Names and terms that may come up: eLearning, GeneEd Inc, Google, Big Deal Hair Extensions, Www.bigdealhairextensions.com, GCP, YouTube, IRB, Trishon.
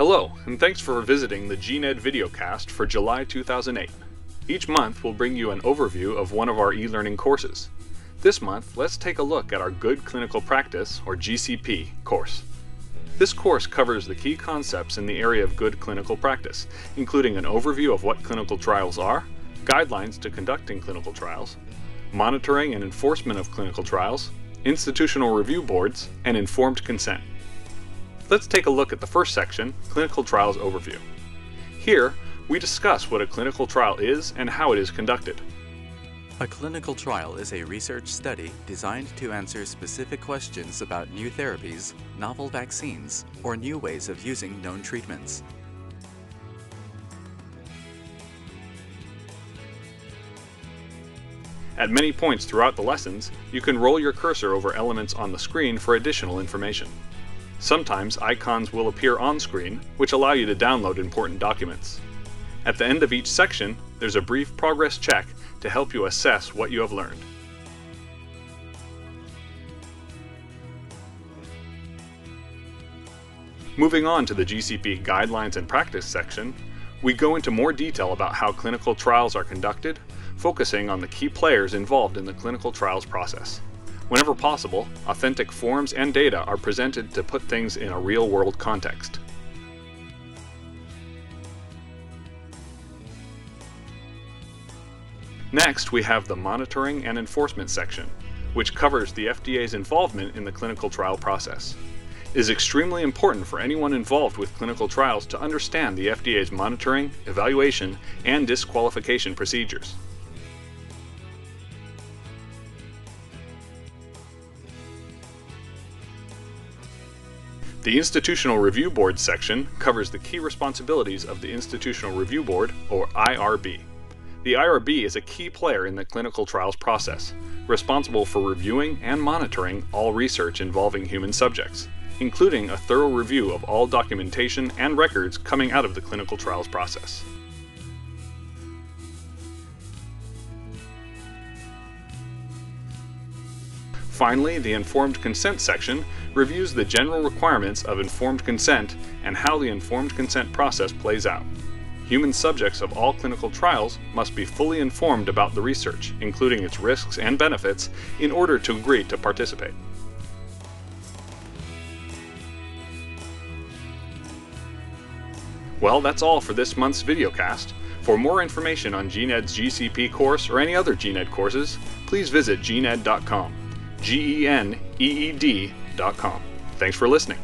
Hello, and thanks for visiting the GeneEd videocast for July 2008. Each month, we'll bring you an overview of one of our e-learning courses. This month, let's take a look at our Good Clinical Practice, or GCP, course. This course covers the key concepts in the area of good clinical practice, including an overview of what clinical trials are, guidelines to conducting clinical trials, monitoring and enforcement of clinical trials, institutional review boards, and informed consent. Let's take a look at the first section, Clinical Trials Overview. Here, we discuss what a clinical trial is and how it is conducted. A clinical trial is a research study designed to answer specific questions about new therapies, novel vaccines, or new ways of using known treatments. At many points throughout the lessons, you can roll your cursor over elements on the screen for additional information. Sometimes icons will appear on screen, which allow you to download important documents. At the end of each section, there's a brief progress check to help you assess what you have learned. Moving on to the GCP Guidelines and Practice section, we go into more detail about how clinical trials are conducted, focusing on the key players involved in the clinical trials process. Whenever possible, authentic forms and data are presented to put things in a real-world context. Next, we have the Monitoring and Enforcement section, which covers the FDA's involvement in the clinical trial process. It is extremely important for anyone involved with clinical trials to understand the FDA's monitoring, evaluation, and disqualification procedures. The Institutional Review Board section covers the key responsibilities of the Institutional Review Board, or IRB. The IRB is a key player in the clinical trials process, responsible for reviewing and monitoring all research involving human subjects, including a thorough review of all documentation and records coming out of the clinical trials process. Finally, the Informed Consent section reviews the general requirements of informed consent and how the informed consent process plays out. Human subjects of all clinical trials must be fully informed about the research, including its risks and benefits, in order to agree to participate. Well, that's all for this month's videocast. For more information on GeneEd's GCP course or any other GeneEd courses, please visit GeneEd.com. GeneEd.com. Thanks for listening.